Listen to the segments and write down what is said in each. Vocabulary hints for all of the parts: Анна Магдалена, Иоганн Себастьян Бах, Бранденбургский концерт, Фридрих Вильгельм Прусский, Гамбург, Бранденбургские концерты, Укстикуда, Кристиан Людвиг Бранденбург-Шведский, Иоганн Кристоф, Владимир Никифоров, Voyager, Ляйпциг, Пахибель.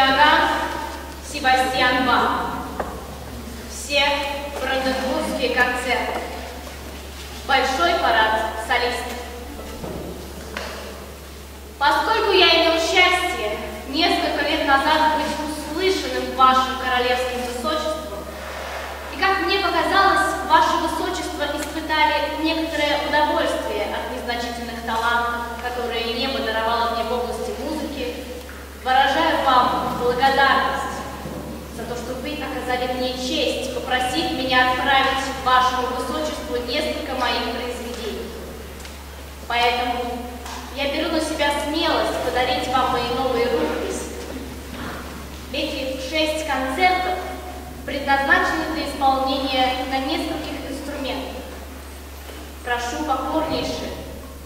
Иоганн Себастьян Бах. Все бранденбургские концерты. Большой парад солистов. Поскольку я имел счастье несколько лет назад быть услышанным вашим королевским высочеством, и, как мне показалось, ваше высочество испытали некоторое удовольствие от незначительных талантов, которые небо даровало мне в области музыки, выражаю вам благодарность за то, что вы оказали мне честь попросить меня отправить вашему высочеству несколько моих произведений. Поэтому я беру на себя смелость подарить вам мои новые рукописи. Эти 6 концертов предназначены для исполнения на нескольких инструментах. Прошу покорнейше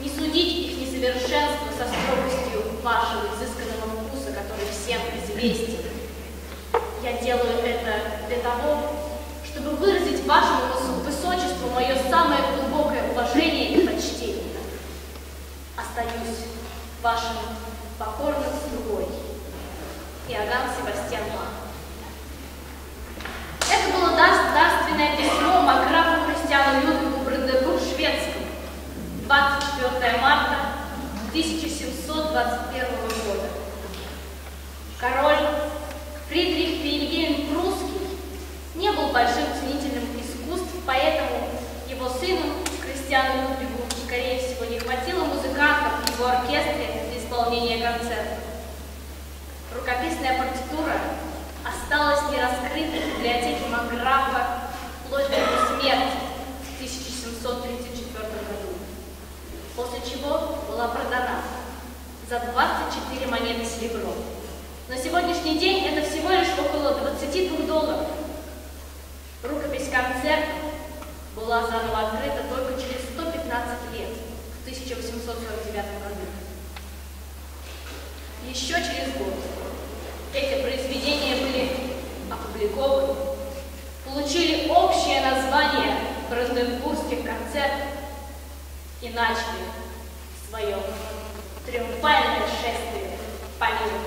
не судить их несовершенство со строгостью вашего изысканного вкуса, который всем известен. Я делаю это для того, чтобы выразить вашему высочеству мое самое глубокое уважение и почтение. Остаюсь вашим покорным слугой. Иоганн Себастьян Бах. Это было дарственное письмо марграфу Кристиану Людвигу Бранденбург-Шведскому 24 марта 1721 года. Король Фридрих Вильгельм Прусский не был большим ценителем искусств, поэтому его сыну Кристиану Людвигу, скорее всего, не хватило музыкантов в его оркестре для исполнения концерта. Рукописная партитура осталась нераскрытой в библиотеке Марграфа вплоть до его смерти в 1734 году, после чего была продана за 24 монеты серебром. На сегодняшний день это всего лишь около $22. Рукопись концерта была заново открыта только через 115 лет, в 1849 году. Еще через год эти произведения были опубликованы, получили общее название бранденбургских концертов и начали свое триумфальное шествие по миру.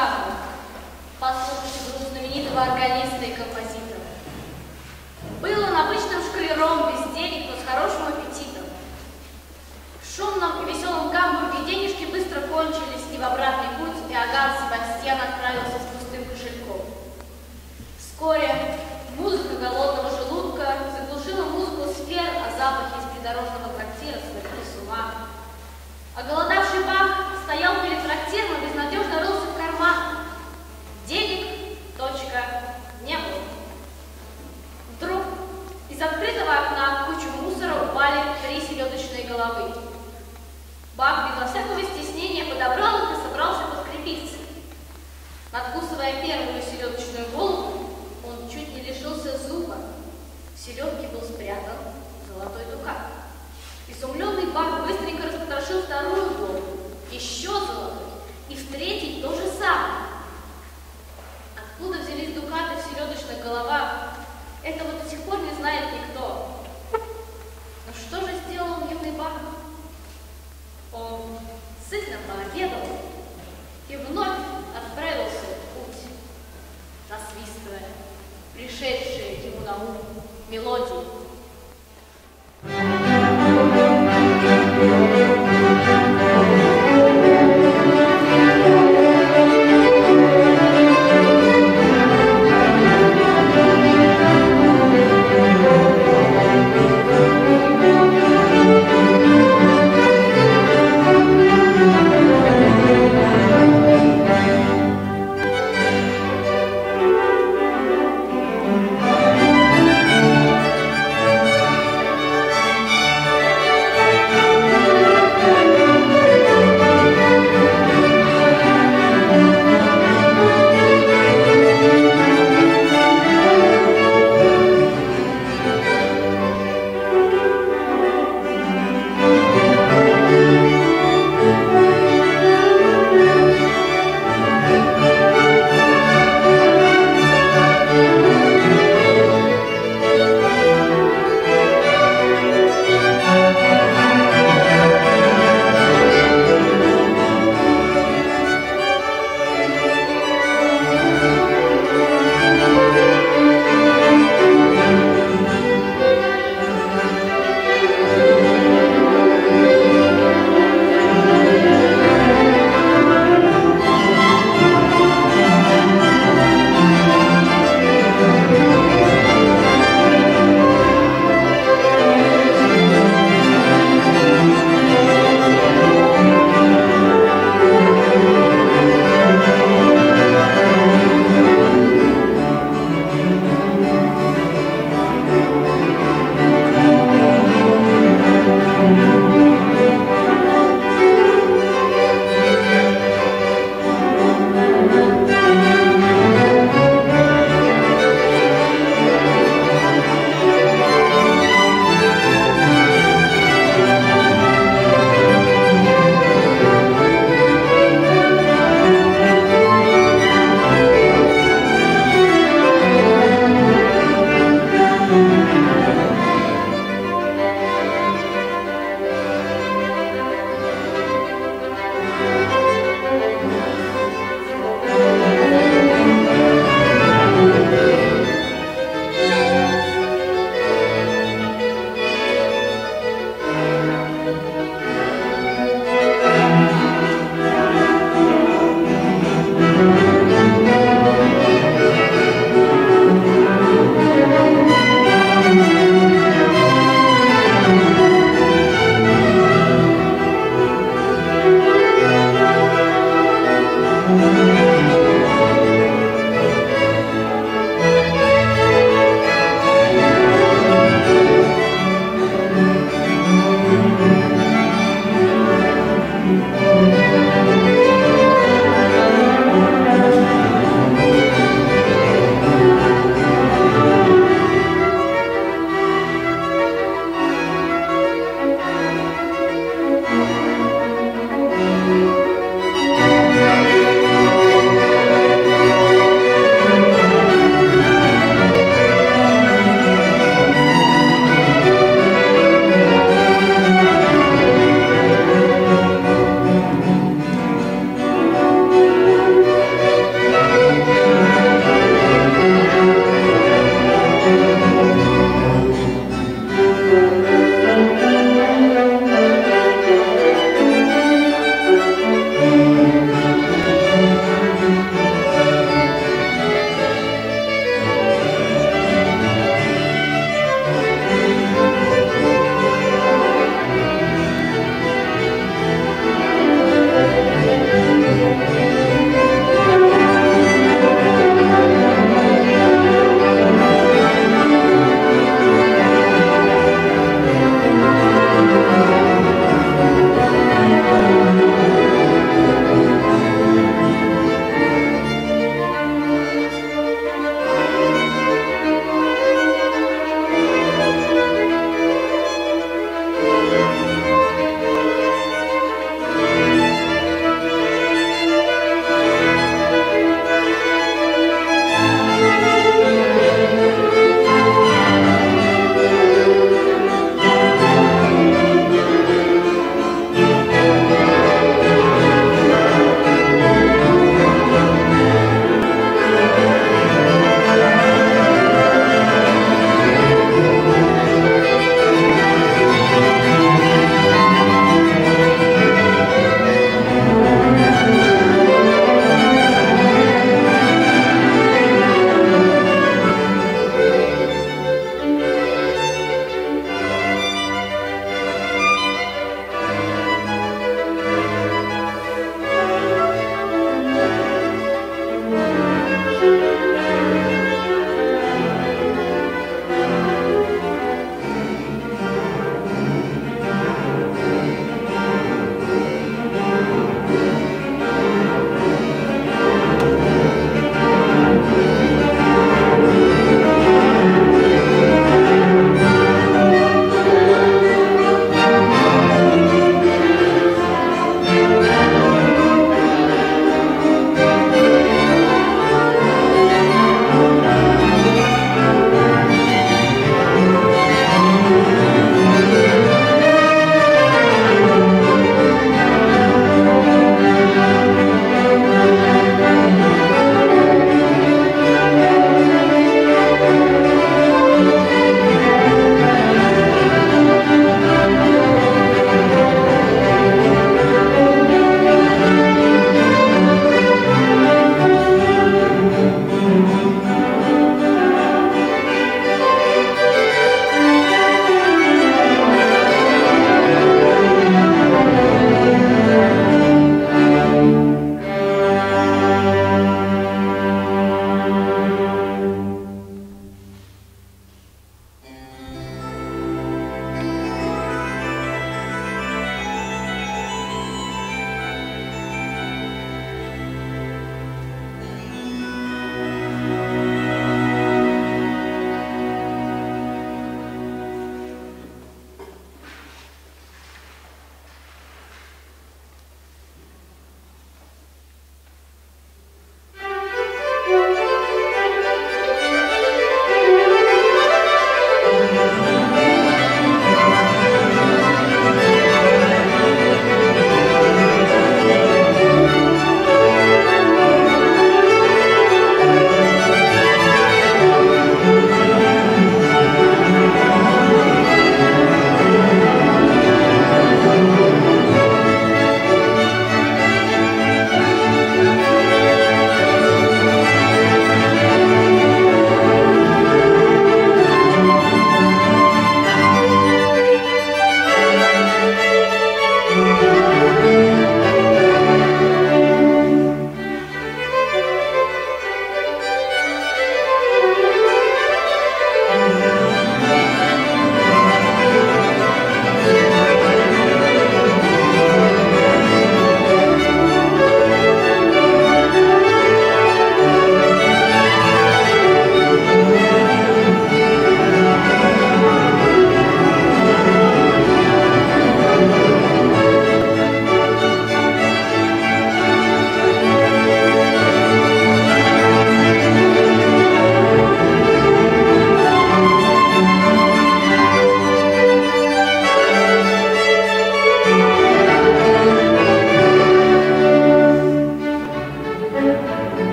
программу. Послушайте группу знаменитого органиста и композитора. Был он обычным шкалером, без денег, но с хорошим аппетитом. В шумном и веселом Гамбурге денежки быстро кончились, и в обратный путь Иоганн Себастьян отправился с пустым кошельком. Вскоре музыка голодного желудка заглушила музыку сфер, а запахи из придорожного трактира сводили с ума. Оголодавший Бах стоял перед трактиром и безнадежно рылся в карман. Денег, не было. Вдруг из открытого окна в кучу мусора упали 3 селедочные головы. Бах безо всякого стеснения подобрал их и собрался подкрепиться. Надкусывая первую селедочную голову, он чуть не лишился зуба. В селедке был спрятан золотой дукат. Изумленный Бах быстренько распотрошил вторую голову, еще золотой, и в третьей то же самое. Откуда взялись дукаты в селедочных головах, этого до сих пор не знает никто. Но что же сделал юный Бах? Он сытно пообедал и вновь отправился в путь, насвистывая пришедшие ему на ум мелодии.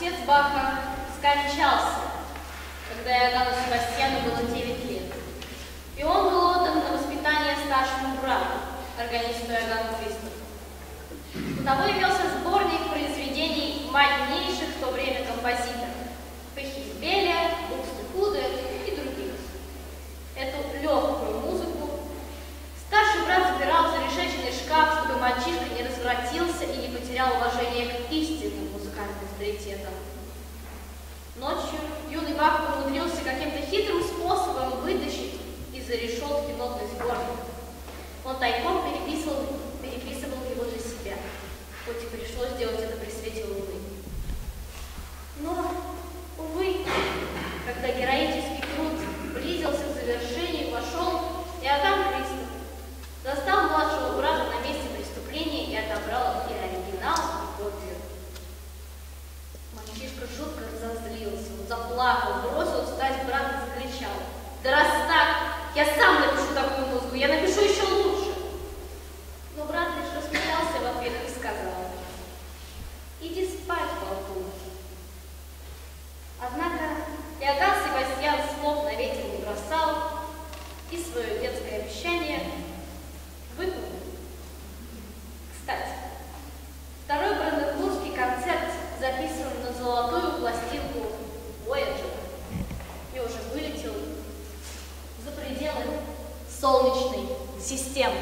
Отец Баха скончался, когда Иоганну Себастьяну было 9 лет. И он был отдан на воспитание старшему брату, органисту Иоганну Кристофу. У того имелся сборник произведений моднейших в то время композиторов – Пахибеля, Укстикуды и других. Эту легкую музыку старший брат забирал в зарешеченный шкаф, чтобы мальчишка не развратился и не потерял уважение к истинным музыкальным авторитетам. Ночью юный Бах умудрился каким-то хитрым способом вытащить из-за решетки нотный сборник. Он тайком переписывал его для себя, хоть и пришлось делать это при свете луны. Но, увы, когда героический труд близился к завершению, вошел Иоганн Кристоф, застал младшего брата на месте преступления и отобрал и оригинал, и копию. Мальчишка жутко разозлился, он заплакал, бросил встать, брат и закричал: «Да раз так, я сам напишу такую музыку, я напишу еще лучше!» Но брат лишь рассмеялся в ответ и сказал: «Иди спать, болтун!» Однако Иоганн Себастьян слов на ветер не бросал и свое детское обещание выполнил. Кстати, второй бранденбургский концерт записан на золотую пластинку Voyager и уже вылетел за пределы Солнечной системы.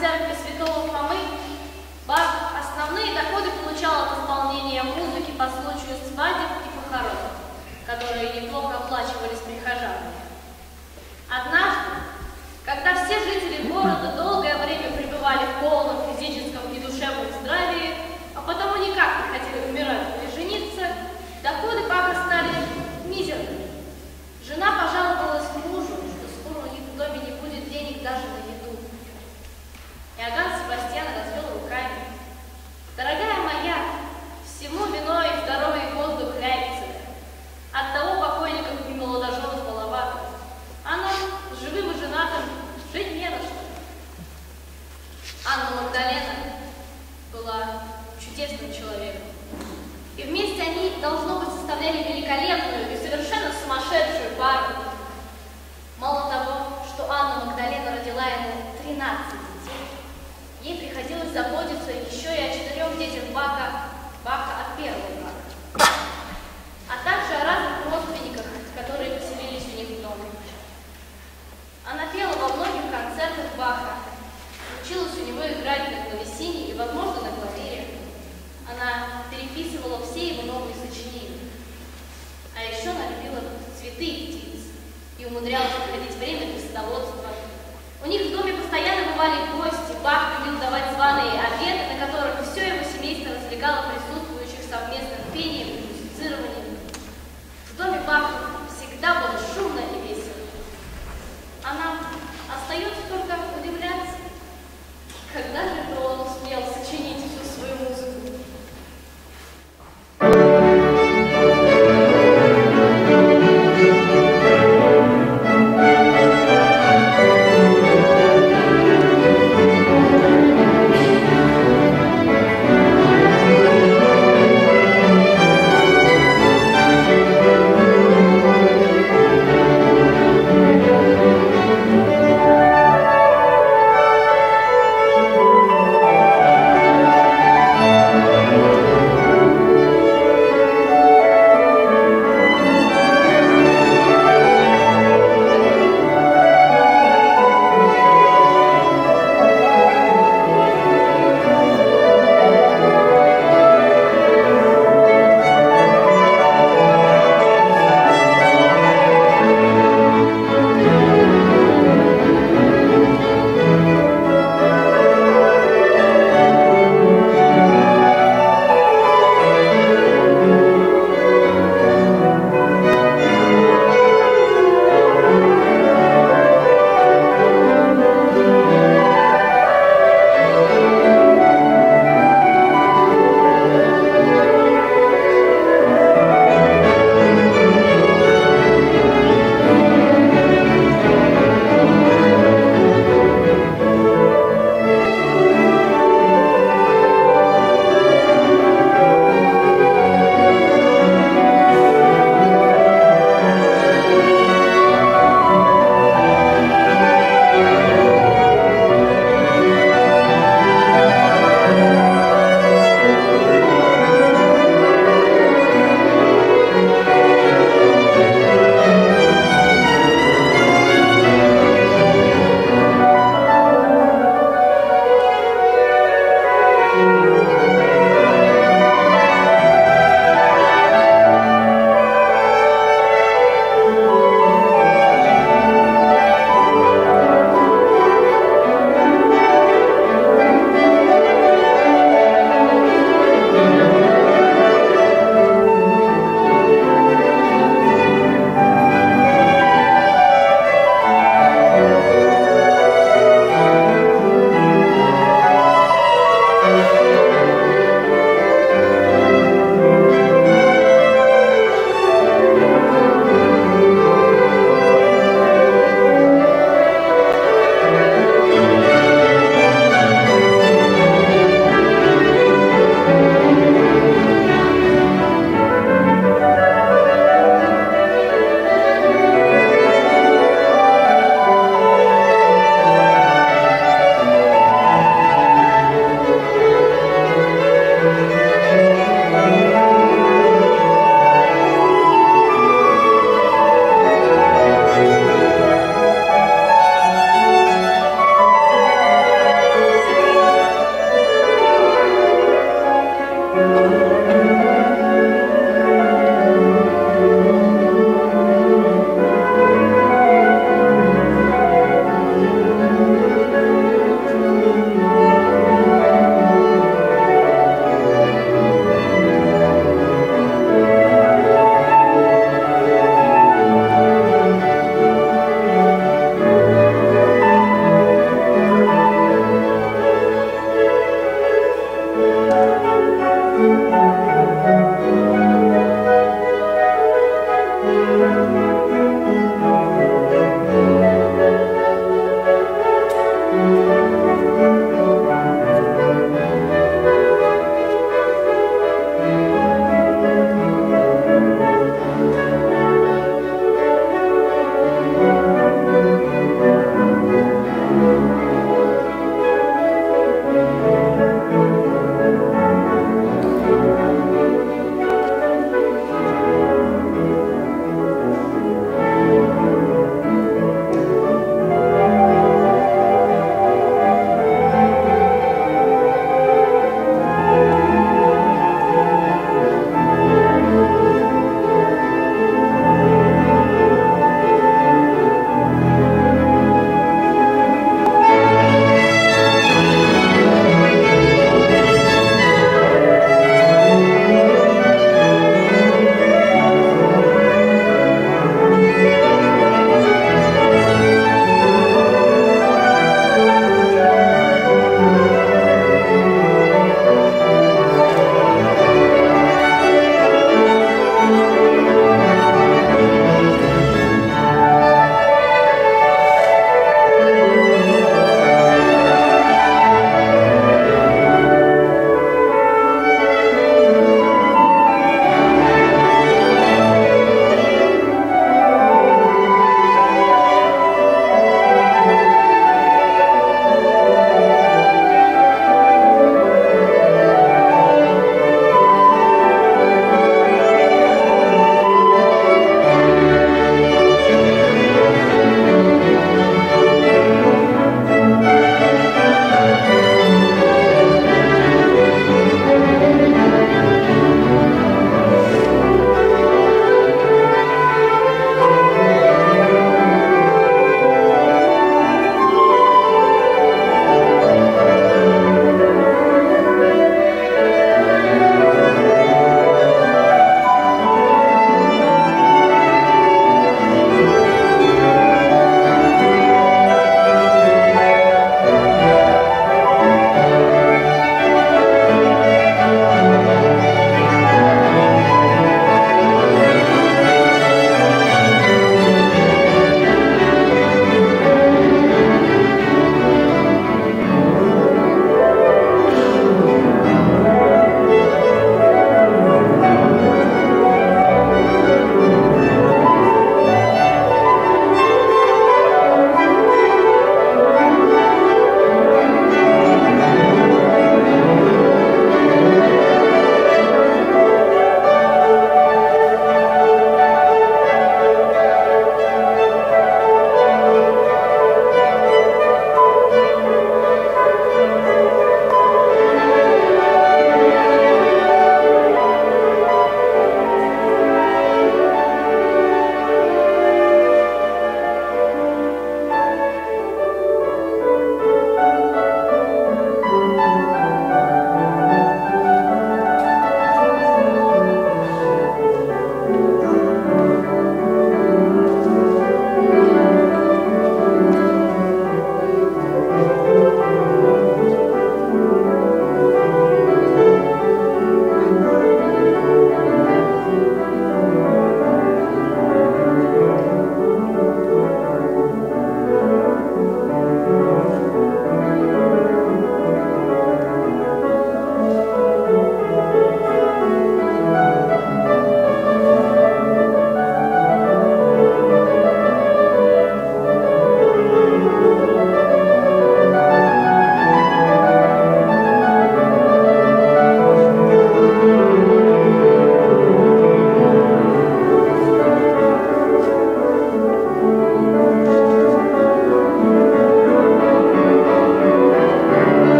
церкви Святого Фомы, Бах основные доходы получал от исполнения музыки по случаю свадеб и похорон, которые неплохо оплачивались прихожанами. Однажды, когда все жители города долгое время пребывали в полном физическом и душевном здравии, а потому никак не хотели умирать или жениться, доходы Баха стали мизерными. Жена пожаловалась мужу, что скоро у них в доме не будет денег даже на еду. Иоганн Себастьян развел руками. Дорогая моя, всему виной здоровый воздух Ляйпцига. Оттого покойников и молодоженов маловато. А нам, живым и женатым, жить не на что. Анна Магдалена была чудесным человеком. И вместе они, должно быть, составляли великолепную и совершенно сумасшедшую пару. Мало того, что Анна Магдалена родила ему 13 детей, ей приходилось заботиться еще и о 4 детях Баха от первого брака, а также о разных родственниках, которые поселились у них в доме. Она пела во многих концертах Баха, училась у него играть на клавесине и, возможно, на клавире. Она переписывала все его новые сочинения. А еще она любила цветы и птиц и умудрялась проводить время для садоводства. У них в доме постоянно бывали гости, Бах любил давать званые обеды, на которых все его семейство развлекало присутствующих совместным пением и музицированием. В доме Баха всегда было шумно и весело. А нам остается только удивляться, когда же он сумел сочинить всю свою музыку.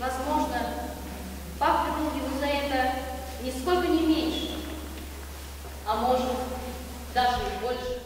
Возможно, папа любил его за это нисколько не меньше, а может даже и больше.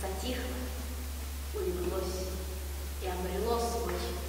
Затихло, улеглось и обрело свой